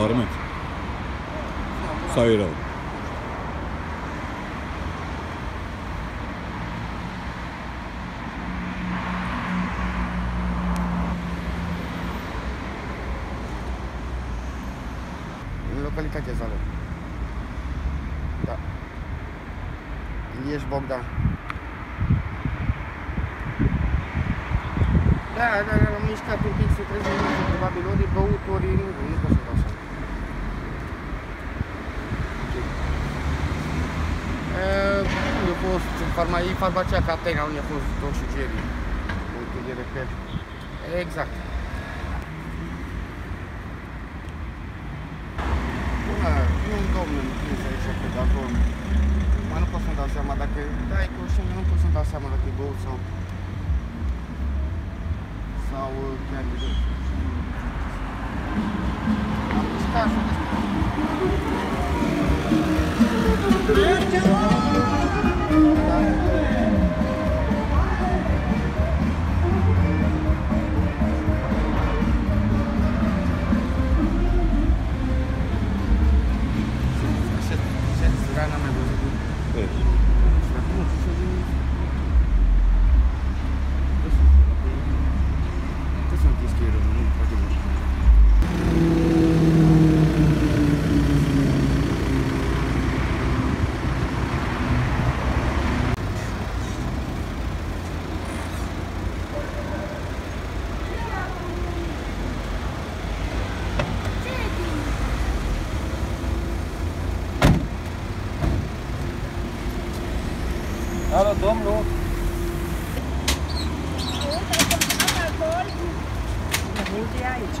Ağır mı? Sayıram. În localitatea Zală. Da. Ilieș Bogdan. Da, am mișcat un pic, se trezesc probabil ori băut, ori nu pot să fac. Unde a fost farmacia Catena, unde a fost toxugerii, punctul de reper. Exact. Bună, un domn în prinsă aici, pe dator. Mă, nu pot să-mi dau seama dacă... Da, e conștiință, nu pot să-mi dau seama dacă e băut sau... sau chiar de jos. Am mișcat și-o despre... Alo, domnul! Multe aici.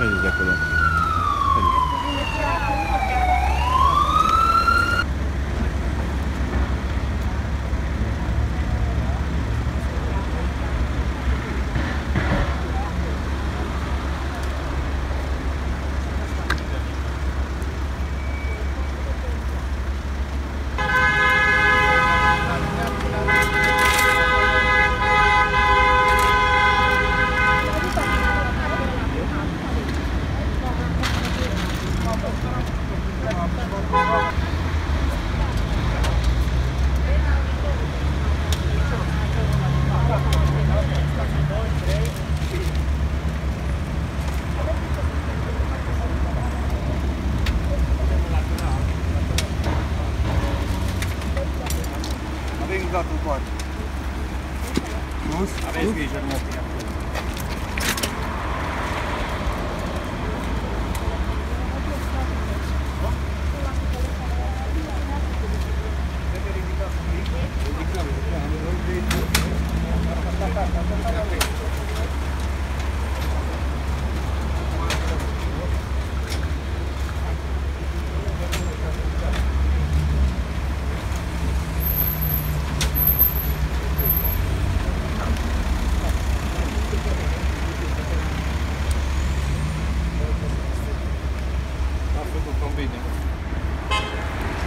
Haideți de acolo. Haideți. Aveți grijă, nu opri acolo.